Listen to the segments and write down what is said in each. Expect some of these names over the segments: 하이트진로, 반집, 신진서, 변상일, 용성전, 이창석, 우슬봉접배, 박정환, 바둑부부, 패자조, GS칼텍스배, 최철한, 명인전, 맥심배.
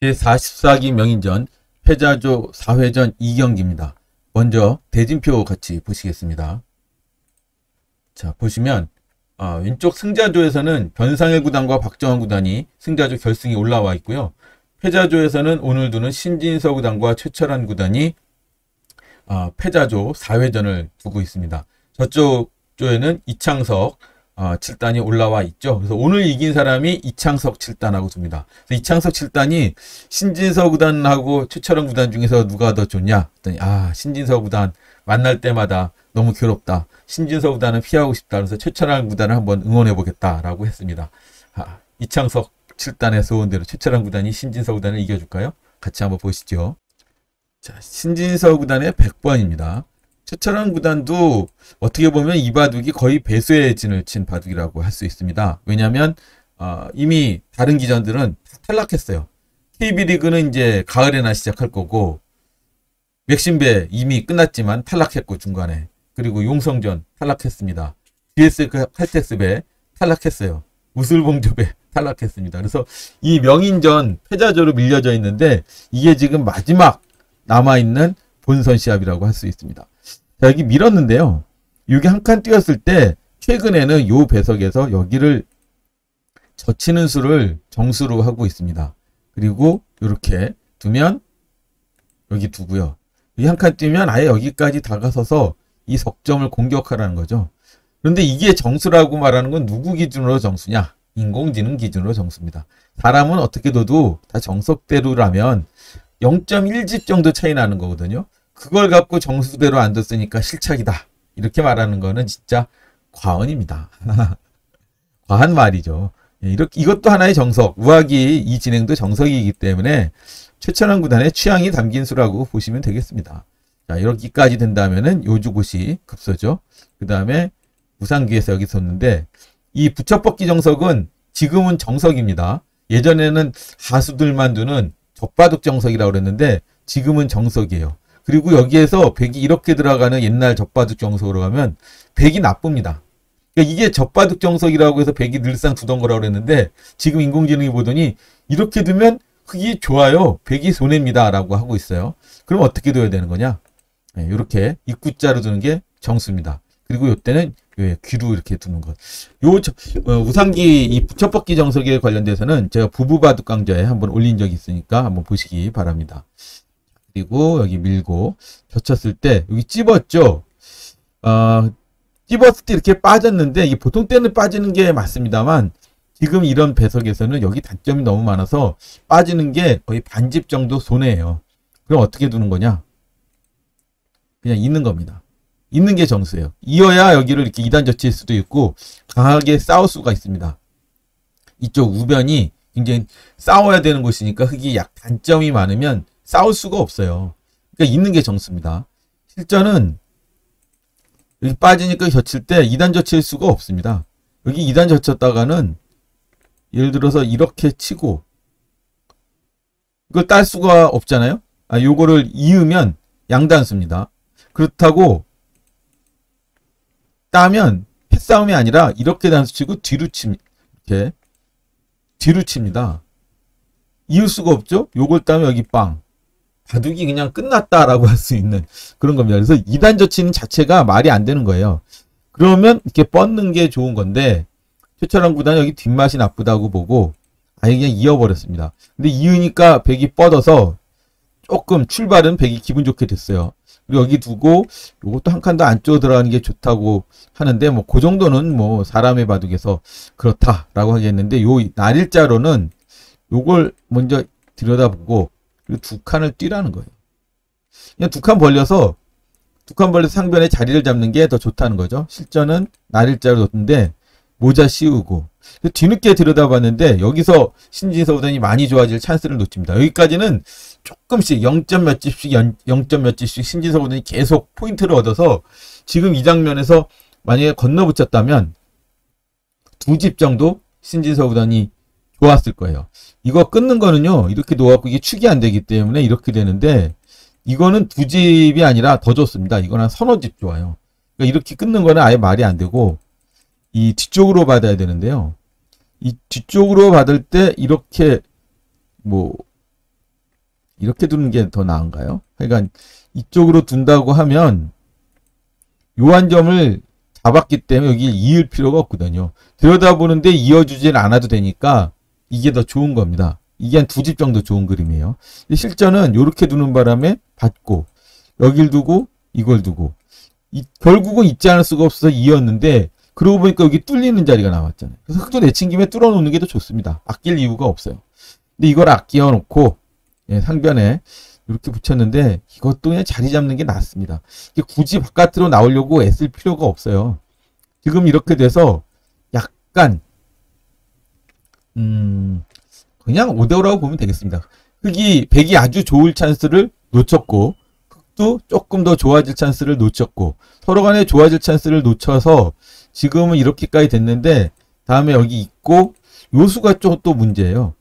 제44기 명인전 패자조 4회전 2경기입니다. 먼저 대진표 같이 보시겠습니다. 자, 보시면 왼쪽 승자조에서는 변상일 구단과 박정환 구단이 승자조 결승에 올라와 있고요. 패자조에서는 오늘 두는 신진서 구단과 최철한 구단이 패자조 4회전을 두고 있습니다. 저쪽 조에는 이창석 7단이 올라와 있죠. 그래서 오늘 이긴 사람이 이창석 7단하고 줍니다. 그래서 이창석 7단이 신진서 구단하고 최철한 구단 중에서 누가 더 좋냐 했더니 신진서 구단 만날 때마다 너무 괴롭다. 신진서 구단은 피하고 싶다. 그래서 최철한 구단을 한번 응원해 보겠다라고 했습니다. 이창석 7단의 소원대로 최철한 구단이 신진서 구단을 이겨줄까요? 같이 한번 보시죠. 자, 신진서 구단의 100번입니다. 최철한 구단도 어떻게 보면 이 바둑이 거의 배수의 진을 친 바둑이라고 할 수 있습니다. 왜냐하면 이미 다른 기전들은 탈락했어요. KB리그는 이제 가을에나 시작할 거고, 맥심배 이미 끝났지만 탈락했고 중간에, 그리고 용성전 탈락했습니다. GS칼텍스배 탈락했어요. 우슬봉접배 탈락했습니다. 그래서 이 명인전 패자조로 밀려져 있는데 이게 지금 마지막 남아있는 본선 시합이라고 할 수 있습니다. 자, 여기 밀었는데요. 여기 한 칸 뛰었을 때 최근에는 요 배석에서 여기를 젖히는 수를 정수로 하고 있습니다. 그리고 이렇게 두면 여기 두고요. 여기 한 칸 뛰면 아예 여기까지 다가서서 이 석점을 공격하라는 거죠. 그런데 이게 정수라고 말하는 건 누구 기준으로 정수냐? 인공지능 기준으로 정수입니다. 사람은 어떻게 둬도 다 정석대로라면 0.1집 정도 차이 나는 거거든요. 그걸 갖고 정수대로 안 뒀으니까 실착이다, 이렇게 말하는 거는 진짜 과언입니다. 과한 말이죠. 이렇게, 이것도 하나의 정석, 우학이 이 진행도 정석이기 때문에 최철한 구단의 취향이 담긴 수라고 보시면 되겠습니다. 자, 이렇게까지 된다면은 요주고시 급소죠. 그 다음에 무상기에서 여기 섰는데, 이 부처뻗기 정석은 지금은 정석입니다. 예전에는 가수들만 두는 적바둑 정석이라고 그랬는데 지금은 정석이에요. 그리고 여기에서 백이 이렇게 들어가는 옛날 적바둑 정석으로 가면 백이 나쁩니다. 그러니까 이게 적바둑 정석이라고 해서 백이 늘상 두던 거라고 그랬는데 지금 인공지능이 보더니 이렇게 두면 흑이 좋아요, 백이 손해입니다 라고 하고 있어요. 그럼 어떻게 둬야 되는 거냐? 이렇게 입구자로 두는 게 정수입니다. 그리고 이때는 귀로 이렇게 두는 것. 우상기 이 부처뻗기 정석에 관련돼서는 제가 부부바둑 강좌에 한번 올린 적이 있으니까 한번 보시기 바랍니다. 그리고 여기 밀고 젖혔을 때 여기 찝었죠. 찝었을 때 이렇게 빠졌는데, 이게 보통 때는 빠지는 게 맞습니다만 지금 이런 배석에서는 여기 단점이 너무 많아서 빠지는 게 거의 반집 정도 손해예요. 그럼 어떻게 두는 거냐? 그냥 있는 겁니다. 있는 게 정수예요. 이어야 여기를 이렇게 2단 젖힐 수도 있고 강하게 싸울 수가 있습니다. 이쪽 우변이 굉장히 싸워야 되는 곳이니까 흑이 약 단점이 많으면 싸울 수가 없어요. 그러니까 있는 게 정수입니다. 실전은 여기 빠지니까 젖힐 때 2단 젖힐 수가 없습니다. 여기 2단 젖혔다가는 예를 들어서 이렇게 치고 이걸 딸 수가 없잖아요. 요거를 이으면 양단수입니다. 그렇다고 따면 패싸움이 아니라 이렇게 단수치고 뒤로 칩니다. 이렇게 뒤로 칩니다. 이을 수가 없죠. 요걸 따면 여기 빵, 바둑이 그냥 끝났다 라고 할 수 있는 그런 겁니다. 그래서 2단 젖히는 자체가 말이 안 되는 거예요. 그러면 이렇게 뻗는 게 좋은 건데 최철한 구단은 여기 뒷맛이 나쁘다고 보고 아예 그냥 이어버렸습니다. 근데 이으니까 백이 뻗어서 조금 출발은 백이 기분 좋게 됐어요. 그리고 여기 두고 요것도 한 칸 더 안쪽으로 들어가는 게 좋다고 하는데 그 정도는 사람의 바둑에서 그렇다라고 하겠는데, 요 날일자로는 요걸 먼저 들여다보고 그리고 두 칸을 뛰라는 거예요. 그냥 두 칸 벌려서 상변에 자리를 잡는 게 더 좋다는 거죠. 실전은 날일자로 놓는데 모자 씌우고 뒤늦게 들여다봤는데 여기서 신진서 구단이 많이 좋아질 찬스를 놓칩니다. 여기까지는 조금씩 0점 몇 집씩 신진서 구단이 계속 포인트를 얻어서 지금 이 장면에서 만약에 건너붙였다면 두 집 정도 신진서 구단이 좋았을 거예요. 이거 끊는 거는요, 이렇게 놓아갖고 이게 축이 안 되기 때문에 이렇게 되는데 이거는 두 집이 아니라 더 좋습니다. 이건 한 서너 집 좋아요. 그러니까 이렇게 끊는 거는 아예 말이 안 되고 이 뒤쪽으로 받아야 되는데요. 이 뒤쪽으로 받을 때 이렇게 이렇게 두는 게 더 나은가요? 그러니까 이쪽으로 둔다고 하면 요한점을 잡았기 때문에 여기 이을 필요가 없거든요. 들여다보는데 이어주지는 않아도 되니까 이게 더 좋은 겁니다. 이게 한 두 집 정도 좋은 그림이에요. 실전은 이렇게 두는 바람에 받고 여길 두고 이걸 두고 결국은 잊지 않을 수가 없어서 이었는데 그러고 보니까 여기 뚫리는 자리가 나왔잖아요. 그래서 흙도 내친 김에 뚫어 놓는 게 더 좋습니다. 아낄 이유가 없어요. 근데 이걸 아껴 놓고 상변에 이렇게 붙였는데 이것도 그냥 자리 잡는 게 낫습니다. 이게 굳이 바깥으로 나오려고 애쓸 필요가 없어요. 지금 이렇게 돼서 약간 그냥 5대5라고 보면 되겠습니다. 흙이 백이 아주 좋을 찬스를 놓쳤고 흙도 조금 더 좋아질 찬스를 놓쳤고 서로 간에 좋아질 찬스를 놓쳐서 지금은 이렇게까지 됐는데 다음에 여기 있고 요 수가 좀 또 문제예요.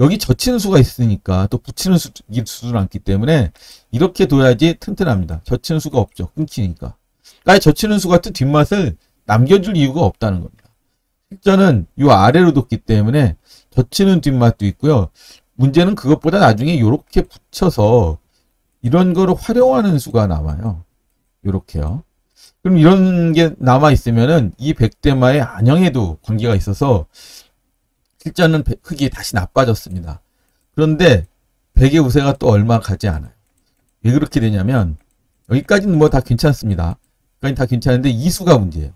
여기 젖히는 수가 있으니까 또 붙이는 수도 않기 때문에 이렇게 둬야지 튼튼합니다. 젖히는 수가 없죠. 끊기니까. 그러니까 젖히는 수가 또 뒷맛을 남겨줄 이유가 없다는 겁니다. 실전은 요 아래로 뒀기 때문에 젖히는 뒷맛도 있고요. 문제는 그것보다 나중에 이렇게 붙여서 이런 거를 활용하는 수가 남아요. 요렇게요. 그럼 이런 게 남아 있으면은 이 백대마의 안형에도 관계가 있어서 실전은 흙이 다시 나빠졌습니다. 그런데 백의 우세가 또 얼마 가지 않아요. 왜 그렇게 되냐면 여기까지는 뭐 다 괜찮습니다. 여기까지는 다 괜찮은데 이 수가 문제예요.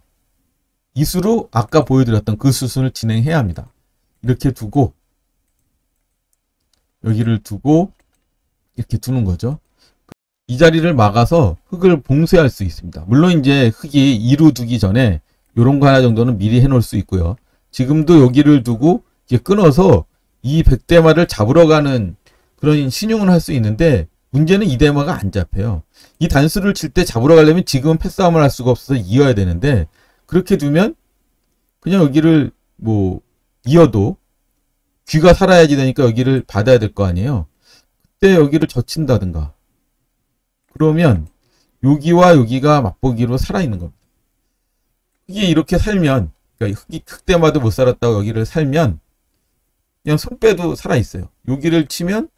이 수로 아까 보여드렸던 그 수순을 진행해야 합니다. 이렇게 두고 여기를 두고 이렇게 두는 거죠. 이 자리를 막아서 흙을 봉쇄할 수 있습니다. 물론 이제 흙이 이루 두기 전에 요런 거 하나 정도는 미리 해놓을 수 있고요. 지금도 여기를 두고 이렇게 끊어서 이 백대마를 잡으러 가는 그런 신용을 할 수 있는데 문제는 이 대마가 안 잡혀요. 이 단수를 칠 때 잡으러 가려면 지금은 패싸움을 할 수가 없어서 이어야 되는데 그렇게 두면 그냥 여기를 뭐 이어도 귀가 살아야지 되니까 여기를 받아야 될 거 아니에요. 그때 여기를 젖힌다든가 그러면 여기와 여기가 맛보기로 살아있는 겁니다. 이게 이렇게 살면 그러니까 흑대마도 못 살았다고 여기를 살면 그냥 손 빼도 살아있어요. 여기를 치면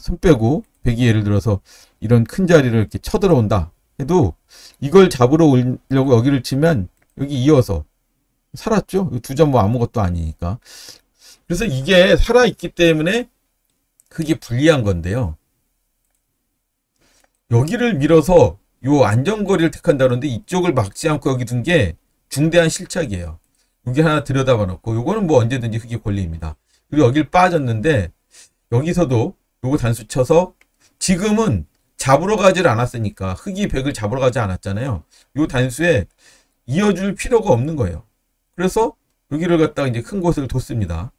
손 빼고 백이 예를 들어서 이런 큰 자리를 이렇게 쳐들어온다 해도 이걸 잡으러 오려고 여기를 치면 여기 이어서 살았죠. 두 점 뭐 아무것도 아니니까. 그래서 이게 살아있기 때문에 흙이 불리한 건데요. 여기를 밀어서 요 안전거리를 택한다는데 이쪽을 막지 않고 여기 둔 게 중대한 실책이에요. 여기 하나 들여다봐 놓고 요거는 뭐 언제든지 흙이 권리입니다. 그리고 여길 빠졌는데 여기서도 요거 단수 쳐서 지금은 잡으러 가지를 않았으니까 흙이 백을 잡으러 가지 않았잖아요. 요 단수에 이어줄 필요가 없는 거예요. 그래서 여기를 갖다가 이제 큰 곳을 뒀습니다.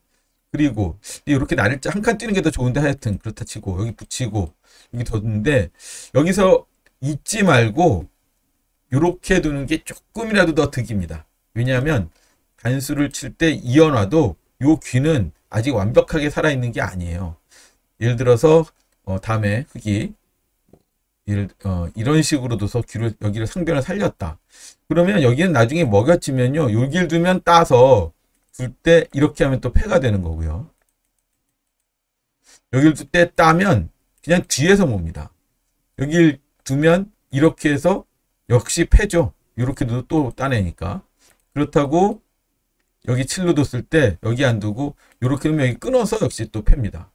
그리고 이렇게 날짜 한 칸 뛰는 게 더 좋은데 하여튼 그렇다 치고 여기 붙이고 여기 뒀는데 여기서 잊지 말고 이렇게 두는 게 조금이라도 더 득입니다. 왜냐하면 단수를 칠 때 이어놔도 요 귀는 아직 완벽하게 살아있는 게 아니에요. 예를 들어서 다음에 흙이 이런 식으로 둬서 여기를 상변을 살렸다. 그러면 여기는 나중에 먹여치면요. 여기를 두면 따서 둘 때 이렇게 하면 또 패가 되는 거고요. 여기를 둘 때 따면 그냥 뒤에서 봅니다. 여기를 두면 이렇게 해서 역시 패죠. 이렇게 둬도 또 따내니까. 그렇다고 여기 7로 뒀을 때 여기 안 두고 이렇게 두면 여기 끊어서 역시 또 팹니다.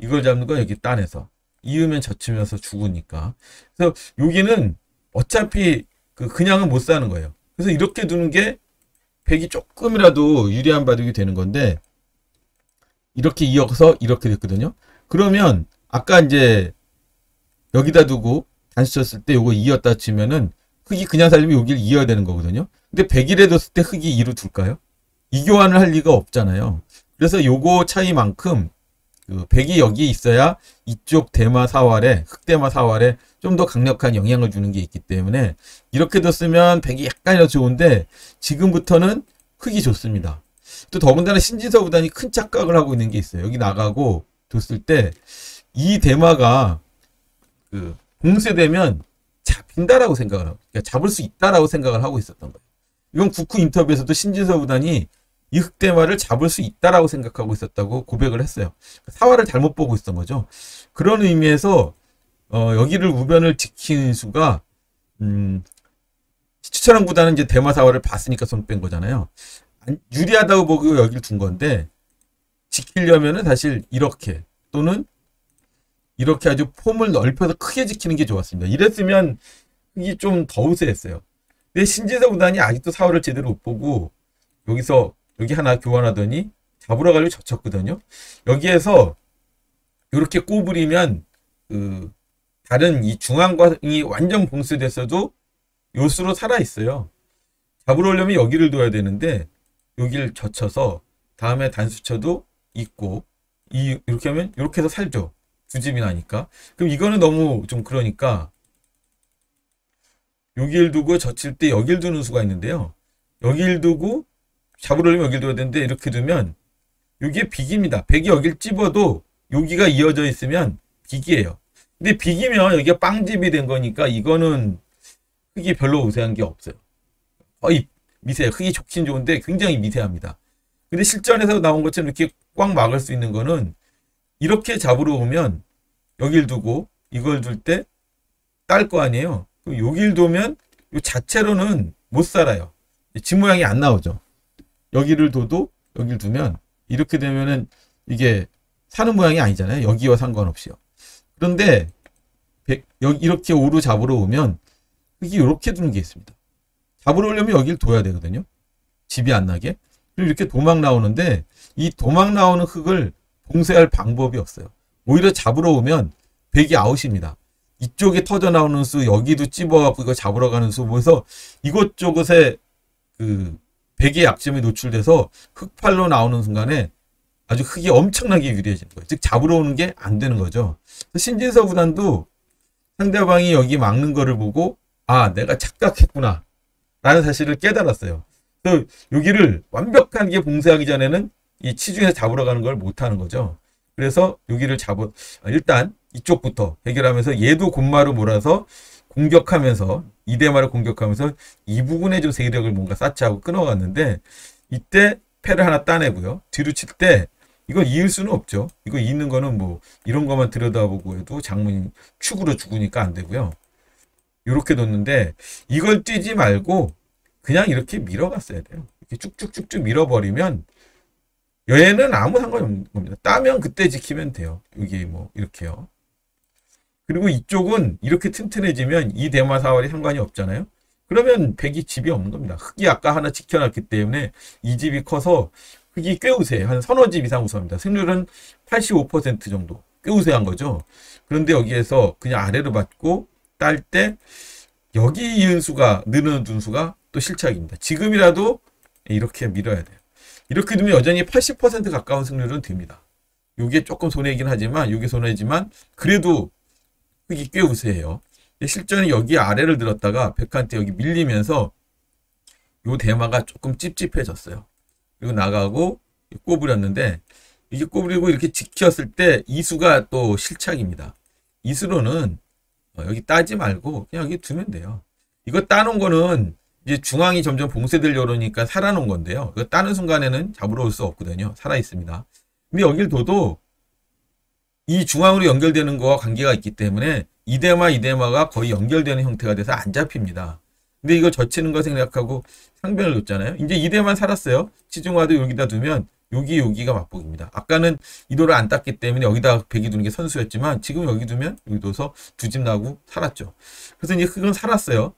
이걸 잡는 건 여기 따내서. 이으면 젖히면서 죽으니까. 그래서 여기는 어차피 그냥은 못 사는 거예요. 그래서 이렇게 두는 게 백이 조금이라도 유리한 바둑이 되는 건데 이렇게 이어서 이렇게 됐거든요. 그러면 아까 이제 여기다 두고 단수 쳤을 때 요거 이었다 치면은 흙이 그냥 살리면 여기를 이어야 되는 거거든요. 근데 백일에 뒀을 때 흙이 이로 둘까요? 이 교환을 할 리가 없잖아요. 그래서 요거 차이만큼 백이 여기 있어야 이쪽 대마 사활에 흑대마 사활에 좀 더 강력한 영향을 주는 게 있기 때문에 이렇게 뒀으면 백이 약간이라도 좋은데 지금부터는 흑이 좋습니다. 또 더군다나 신진서 구단이 큰 착각을 하고 있는 게 있어요. 여기 나가고 뒀을 때 이 대마가 봉쇄되면 잡힌다라고 생각을 하고 그러니까 잡을 수 있다라고 생각을 하고 있었던 거예요. 이건 국후 인터뷰에서도 신진서 구단이 이 흑대마를 잡을 수 있다라고 생각하고 있었다고 고백을 했어요. 사활을 잘못 보고 있었던 거죠. 그런 의미에서 여기를 우변을 지킨 수가 최철한 구단은 이제 대마 사활을 봤으니까 손 뺀 거잖아요. 유리하다고 보고 여기를 둔 건데 지키려면은 사실 이렇게 또는 이렇게 아주 폼을 넓혀서 크게 지키는 게 좋았습니다. 이랬으면 흑이 좀 더 우세했어요. 근데 신진서 구단이 아직도 사활을 제대로 못 보고 여기서 여기 하나 교환하더니 잡으러 가려고 젖혔거든요. 여기에서 이렇게 꼬부리면 그 다른 이 중앙광이 완전 봉쇄됐어도 요수로 살아있어요. 잡으러 오려면 여기를 둬야 되는데 여기를 젖혀서 다음에 단수쳐도 있고 이렇게 하면 이렇게 해서 살죠. 두 집이 나니까. 그럼 이거는 너무 좀 그러니까 여기를 두고 젖힐 때 여기를 두는 수가 있는데요. 여기를 두고 잡으러 오려면 여기를 둬야 되는데 이렇게 두면 여기에 빅입니다. 백이 여기를 찝어도 여기가 이어져 있으면 빅이에요. 근데 빅이면 여기가 빵집이 된 거니까 이거는 흑이 별로 우세한 게 없어요. 거의 미세해요. 흑이 좋긴 좋은데 굉장히 미세합니다. 근데 실전에서 나온 것처럼 이렇게 꽉 막을 수 있는 거는 이렇게 잡으러 오면 여길 두고 이걸 둘 때 딸 거 아니에요. 그럼 여길 두면 이 자체로는 못 살아요. 집 모양이 안 나오죠. 여기를 둬도 여길 두면 이렇게 되면은 이게 사는 모양이 아니잖아요. 여기와 상관없이요. 그런데 이렇게 오로 잡으러 오면 흑이 이렇게 두는 게 있습니다. 잡으러 오려면 여기를 둬야 되거든요. 집이 안 나게. 그리고 이렇게 도망 나오는데 이 도망 나오는 흑을 봉쇄할 방법이 없어요. 오히려 잡으러 오면 백이 아웃입니다. 이쪽에 터져 나오는 수 여기도 찝어갖고 이거 잡으러 가는 수 그래서 이곳저곳에 그 백의 약점에 노출돼서 흑팔로 나오는 순간에 아주 흑이 엄청나게 유리해지는 거예요. 즉 잡으러 오는 게 안 되는 거죠. 신진서 구단도 상대방이 여기 막는 거를 보고 아 내가 착각했구나 라는 사실을 깨달았어요. 그 여기를 완벽하게 봉쇄하기 전에는 이 치중에서 잡으러 가는 걸 못하는 거죠. 그래서 여기를 일단 이쪽부터 해결하면서 얘도 곤마로 몰아서 공격하면서 이대마를 공격하면서 이 부분에 좀 세력을 뭔가 쌓치하고 끊어갔는데 이때 패를 하나 따내고요. 뒤로 칠 때 이거 이을 수는 없죠. 이거 이는 거는 뭐 이런 것만 들여다보고 해도 장문이 축으로 죽으니까 안 되고요. 이렇게 뒀는데 이걸 뛰지 말고 그냥 이렇게 밀어갔어야 돼요. 이렇게 쭉쭉쭉쭉 밀어버리면 여에는 아무 상관이 없는 겁니다. 따면 그때 지키면 돼요. 여기 뭐 이렇게요. 그리고 이쪽은 이렇게 튼튼해지면 이 대마 사활이 상관이 없잖아요. 그러면 백이 집이 없는 겁니다. 흑이 아까 하나 지켜놨기 때문에 이 집이 커서 흑이 꽤 우세해요. 한 서너 집 이상 우세합니다. 승률은 85% 정도. 꽤 우세한 거죠. 그런데 여기에서 그냥 아래로 받고 딸 때 여기 이은 수가 느는 수가 또 실착입니다. 지금이라도 이렇게 밀어야 돼요. 이렇게 두면 여전히 80% 가까운 승률은 됩니다. 요게 조금 손해이긴 하지만 요게 손해지만 그래도 흑이 꽤 우세해요. 실전에 여기 아래를 들었다가 백한테 여기 밀리면서 요 대마가 조금 찝찝해졌어요. 그리고 나가고 꼬부렸는데 이게 꼬부리고 이렇게 지켰을 때 이수가 또 실착입니다. 이수로는 여기 따지 말고 그냥 여기 두면 돼요. 이거 따놓은 거는 이제 중앙이 점점 봉쇄되려고 그러니까 살아놓은 건데요. 이거 따는 순간에는 잡으러 올 수 없거든요. 살아있습니다. 근데 여길 둬도 이 중앙으로 연결되는 거와 관계가 있기 때문에 이대마가 거의 연결되는 형태가 돼서 안 잡힙니다. 근데 이걸 젖히는 거 생각하고 상변을 뒀잖아요. 이제 이대만 살았어요. 치중화도 여기다 두면 여기가 맛보기입니다. 아까는 이도를 안 땄기 때문에 여기다 백이 두는 게 선수였지만 지금 여기 두면 여기 둬서 두 집 나고 살았죠. 그래서 이제 흑은 살았어요.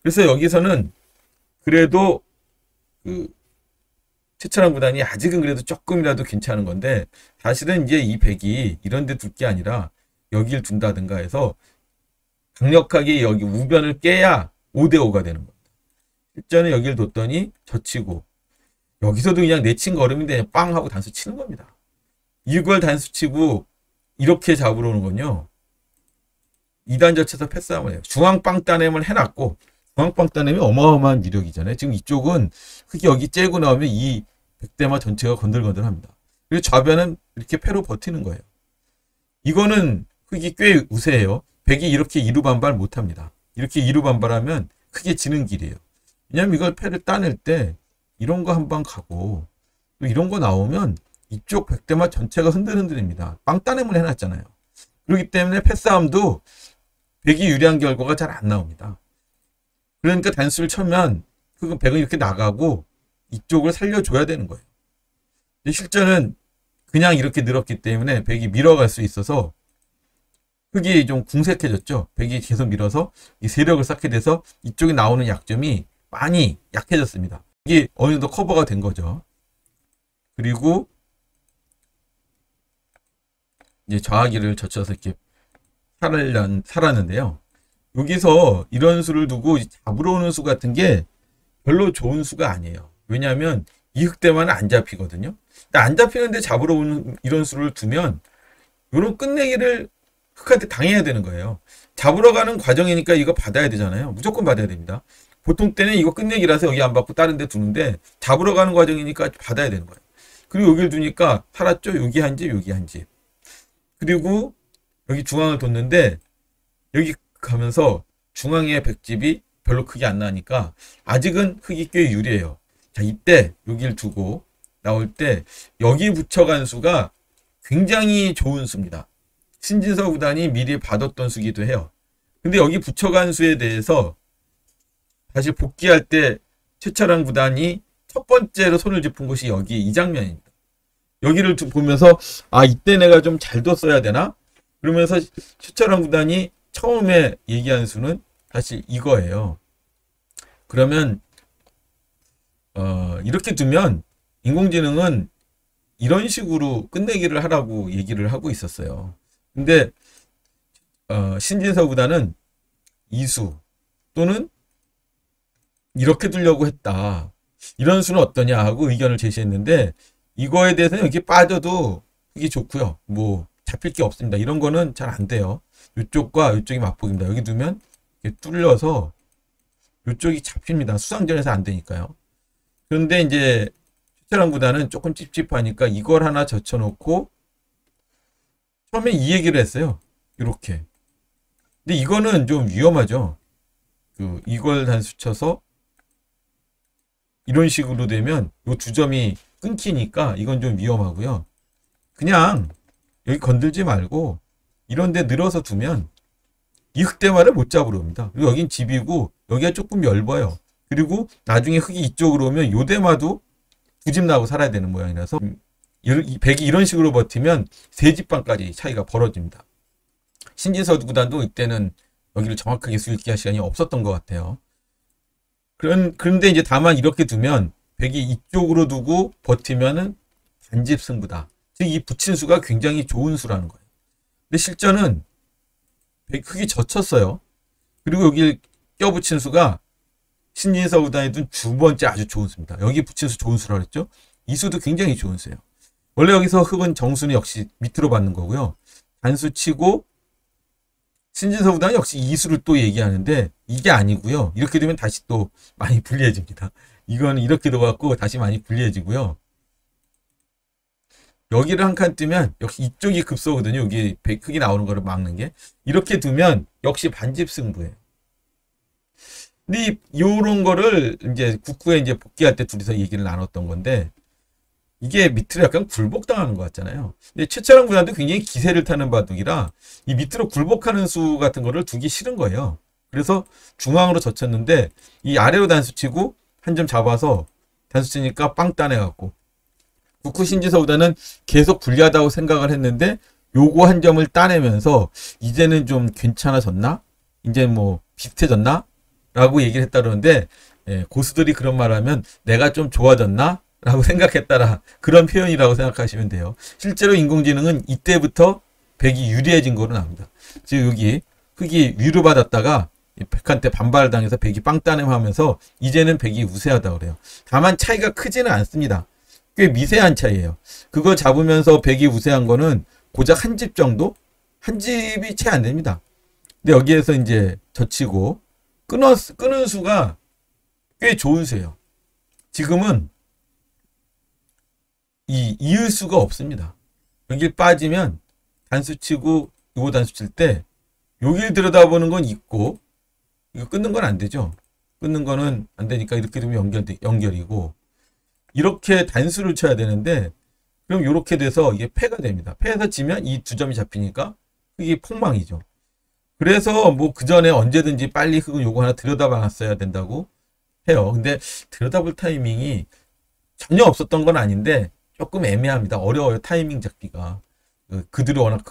그래서 여기서는 그래도 최철한 구단이 아직은 그래도 조금이라도 괜찮은 건데 사실은 이제 이 백이 이런 데 둘 게 아니라 여기를 둔다든가 해서 강력하게 여기 우변을 깨야 5대5가 되는 겁니다. 실전에 여기를 뒀더니 젖히고 여기서도 그냥 내친 걸음인데 그냥 빵 하고 단수 치는 겁니다. 이걸 단수 치고 이렇게 잡으러 오는 건요. 2단 젖혀서 패싸움을 해요. 중앙 빵 따냄을 해놨고 중앙 빵 따냄이 어마어마한 위력이잖아요. 지금 이쪽은 흑이 여기 째고 나오면 이 백대마 전체가 건들건들합니다. 그리고 좌변은 이렇게 패로 버티는 거예요. 이거는 흑이 꽤 우세해요. 백이 이렇게 이루반발 못합니다. 이렇게 이루반발하면 크게 지는 길이에요. 왜냐면 이걸 패를 따낼 때 이런 거 한 방 가고 또 이런 거 나오면 이쪽 백대마 전체가 흔들흔들입니다. 빵따냄을 해놨잖아요. 그렇기 때문에 패싸움도 백이 유리한 결과가 잘 안 나옵니다. 그러니까 단수를 쳐면 그 백은 이렇게 나가고 이쪽을 살려줘야 되는 거예요. 실전은 그냥 이렇게 늘었기 때문에 백이 밀어갈 수 있어서 흑이 좀 궁색해졌죠. 백이 계속 밀어서 이 세력을 쌓게 돼서 이쪽에 나오는 약점이 많이 약해졌습니다. 이게 어느 정도 커버가 된 거죠. 그리고 이제 좌하기를 젖혀서 이렇게 살았는데요. 여기서 이런 수를 두고 잡으러 오는 수 같은 게 별로 좋은 수가 아니에요. 왜냐하면 이 흑대만 안 잡히거든요. 안 잡히는데 잡으러 오는 이런 수를 두면 이런 끝내기를 흑한테 당해야 되는 거예요. 잡으러 가는 과정이니까 이거 받아야 되잖아요. 무조건 받아야 됩니다. 보통 때는 이거 끝내기라서 여기 안 받고 다른 데 두는데 잡으러 가는 과정이니까 받아야 되는 거예요. 그리고 여기를 두니까 살았죠. 여기 한 집, 여기 한 집. 그리고 여기 중앙을 뒀는데 여기 가면서 중앙의 백집이 별로 크게 안 나니까 아직은 흑이 꽤 유리해요. 자, 이때 여기를 두고 나올 때 여기 붙여간 수가 굉장히 좋은 수입니다. 신진서 구단이 미리 받았던 수기도 해요. 근데 여기 붙여간 수에 대해서 다시 복귀할 때 최철한 구단이 첫 번째로 손을 짚은 곳이 여기 이 장면입니다. 여기를 보면서 아, 이때 내가 좀 잘 뒀어야 되나? 그러면서 최철한 구단이 처음에 얘기한 수는 사실 이거예요. 그러면 이렇게 두면 인공지능은 이런 식으로 끝내기를 하라고 얘기를 하고 있었어요. 근데 신진서 구단은 이수 또는 이렇게 두려고 했다. 이런 수는 어떠냐 하고 의견을 제시했는데 이거에 대해서는 여기 빠져도 이게 좋고요. 뭐 잡힐 게 없습니다. 이런 거는 잘 안 돼요. 이쪽과 이쪽이 맞복입니다. 여기 두면 이렇게 뚫려서 이쪽이 잡힙니다. 수상전에서 안 되니까요. 그런데 이제 최철한 구단은 조금 찝찝하니까 이걸 하나 젖혀놓고 처음에 이 얘기를 했어요. 이렇게. 근데 이거는 좀 위험하죠. 이걸 단수 쳐서 이런 식으로 되면 이 두 점이 끊기니까 이건 좀 위험하고요. 그냥 여기 건들지 말고 이런데 늘어서 두면 이 흑대마를 못 잡으러 옵니다. 그리고 여긴 집이고 여기가 조금 넓어요. 그리고 나중에 흑이 이쪽으로 오면 요 대마도 두 집 나고 살아야 되는 모양이라서 백이 이런 식으로 버티면 세 집방까지 차이가 벌어집니다. 신진서 구단도 이때는 여기를 정확하게 수익기할 시간이 없었던 것 같아요. 그런데 이제 다만 이렇게 두면 백이 이쪽으로 두고 버티면은 단집 승부다. 즉 이 붙인 수가 굉장히 좋은 수라는 거예요. 근데 실전은 백이 흑이 젖혔어요. 그리고 여기 껴붙인 수가 신진서 구단이 둔 두 번째 아주 좋은 수입니다. 여기 붙인 수 좋은 수라고 했죠. 이 수도 굉장히 좋은 수예요. 원래 여기서 흑은 정수는 역시 밑으로 받는 거고요. 단수 치고 신진서 구단은 역시 이수를 또 얘기하는데 이게 아니고요. 이렇게 되면 다시 또 많이 불리해집니다. 이거는 이렇게 들어갔고 다시 많이 불리해지고요. 여기를 한 칸 뜨면 역시 이쪽이 급소거든요. 여기 흑이 나오는 거를 막는 게. 이렇게 두면 역시 반집 승부예요. 근데 이런 거를 이제 국구에 이제 복귀할 때 둘이서 얘기를 나눴던 건데 이게 밑으로 약간 굴복당하는 것 같잖아요. 근데 최철한 구단도 굉장히 기세를 타는 바둑이라 이 밑으로 굴복하는 수 같은 거를 두기 싫은 거예요. 그래서 중앙으로 젖혔는데 이 아래로 단수치고 한 점 잡아서 단수치니까 빵 따내갖고 국구 신진서 구단은 계속 불리하다고 생각을 했는데 요거 한 점을 따내면서 이제는 좀 괜찮아졌나? 이제 뭐 비슷해졌나? 라고 얘기를 했다 그러는데 고수들이 그런 말 하면 내가 좀 좋아졌나? 라고 생각했다라 그런 표현이라고 생각하시면 돼요. 실제로 인공지능은 이때부터 백이 유리해진 거로 나옵니다. 즉 여기 흑이 위로 받았다가 백한테 반발당해서 백이 빵따냄하면서 이제는 백이 우세하다 그래요. 다만 차이가 크지는 않습니다. 꽤 미세한 차이예요. 그거 잡으면서 백이 우세한 거는 고작 한 집 정도? 한 집이 채 안 됩니다. 근데 여기에서 이제 젖히고 끄는 수가 꽤 좋은 수예요. 지금은 이을 수가 없습니다. 여길 빠지면 단수치고 요거 단수칠 때 여길 들여다보는 건 있고 이거 끊는 건 안 되죠. 끊는 거는 안 되니까 이렇게 되면 연결이고 이렇게 단수를 쳐야 되는데 그럼 이렇게 돼서 이게 패가 됩니다. 패에서 지면 이 두 점이 잡히니까 흑이 폭망이죠. 그래서 뭐 그 전에 언제든지 빨리 흑은 요거 하나 들여다봤어야 된다고 해요. 근데 들여다볼 타이밍이 전혀 없었던 건 아닌데 조금 애매합니다. 어려워요. 타이밍 잡기가. 그들이 워낙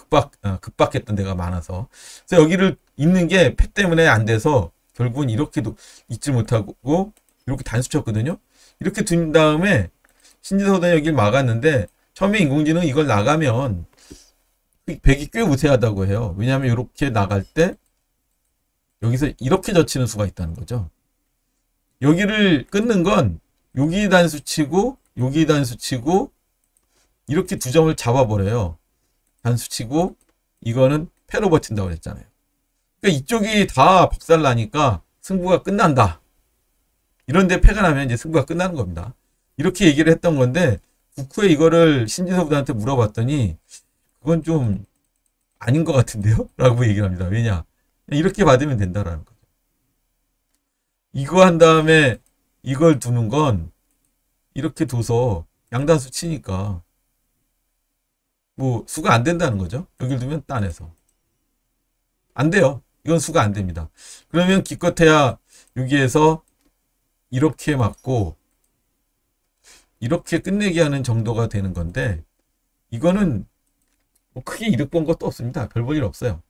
급박했던 데가 많아서. 그래서 여기를 있는 게 패 때문에 안 돼서 결국은 이렇게도 잊지 못하고 이렇게 단수 쳤거든요. 이렇게 둔 다음에 신진서 소단이 여기를 막았는데 처음에 인공지능은 이걸 나가면 백이 꽤 우세하다고 해요. 왜냐하면 이렇게 나갈 때 여기서 이렇게 젖히는 수가 있다는 거죠. 여기를 끊는 건 여기 단수치고 여기 단수치고 이렇게 두 점을 잡아버려요. 단수치고 이거는 패로 버틴다고 그랬잖아요. 그러니까 이쪽이 다 박살나니까 승부가 끝난다. 이런데 패가 나면 이제 승부가 끝나는 겁니다. 이렇게 얘기를 했던 건데 국후에 이거를 신진서 부단한테 물어봤더니 그건 좀 아닌 것 같은데요? 라고 얘기를 합니다. 왜냐? 이렇게 받으면 된다라는 거죠. 이거 한 다음에 이걸 두는 건 이렇게 둬서 양단수 치니까 뭐 수가 안 된다는 거죠. 여기를 두면 딴에서. 안 돼요. 이건 수가 안 됩니다. 그러면 기껏해야 여기에서 이렇게 맞고 이렇게 끝내기 하는 정도가 되는 건데 이거는 뭐 크게 이득 본 것도 없습니다. 별 볼 일 없어요.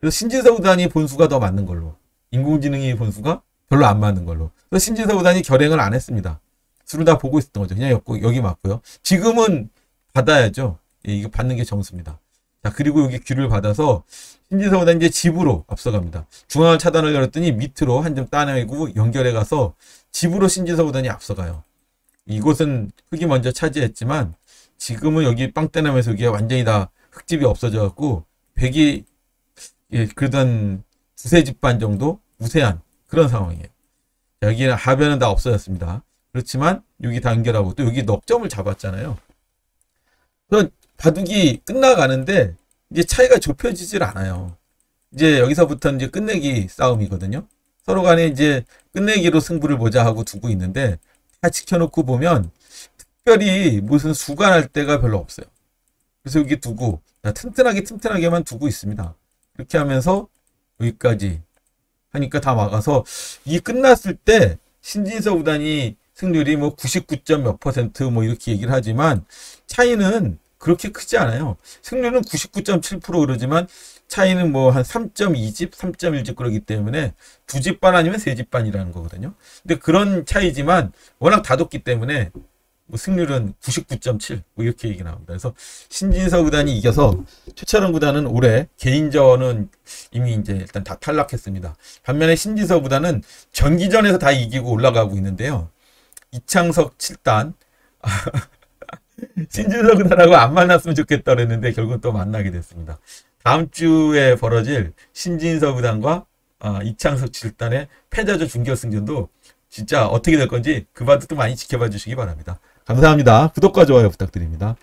그래서 신진서 구단이 본수가 더 맞는 걸로, 인공지능이 본수가 별로 안 맞는 걸로. 그래서 신진서 구단이 결행을 안 했습니다. 수를 다 보고 있었던 거죠. 그냥 여기 맞고요. 지금은 받아야죠. 예, 이거 받는 게 정수입니다. 자, 그리고 여기 귀를 받아서 신진서 구단이 이제 집으로 앞서갑니다. 중앙 차단을 열었더니 밑으로 한 점 따내고 연결해 가서 집으로 신진서 구단이 앞서가요. 이곳은 흑이 먼저 차지했지만 지금은 여기 빵떼나면서 여기가 완전히 다 흑집이 없어져갖고 백이 예, 그래도 한 두세 집 반 정도 우세한 그런 상황이에요. 자, 여기는 하변은 다 없어졌습니다. 그렇지만 여기 다 연결하고 또 여기 넉점을 잡았잖아요. 그래서 바둑이 끝나가는데 이제 차이가 좁혀지질 않아요. 이제 여기서부터 이제 끝내기 싸움이거든요. 서로 간에 이제 끝내기로 승부를 보자 하고 두고 있는데 다 지켜놓고 보면 특별히 무슨 수가 날 때가 별로 없어요. 그래서 여기 두고 튼튼하게만 두고 있습니다. 이렇게 하면서 여기까지 하니까 다 막아서 이 끝났을 때 신진서 구단이 승률이 뭐 99점 몇 퍼센트 뭐 이렇게 얘기를 하지만 차이는 그렇게 크지 않아요. 승률은 99.7% 그러지만 차이는 뭐 한 3.2집, 3.1집 그러기 때문에 2집 반 아니면 3집 반이라는 거거든요. 근데 그런 차이지만 워낙 다뒀기 때문에 뭐 승률은 99.7 뭐 이렇게 얘기 나옵니다. 그래서 신진서 구단이 이겨서 최철한 구단은 올해 개인전은 이미 이제 일단 다 탈락했습니다. 반면에 신진서 구단은 전기전에서 다 이기고 올라가고 있는데요. 이창석 7단 신진서 구단하고 안 만났으면 좋겠다 그랬는데 결국은 또 만나게 됐습니다. 다음 주에 벌어질 신진서 구단과 이창석 7단의 패자조 준결승전도 진짜 어떻게 될 건지 그 바둑도 많이 지켜봐 주시기 바랍니다. 감사합니다. 구독과 좋아요 부탁드립니다.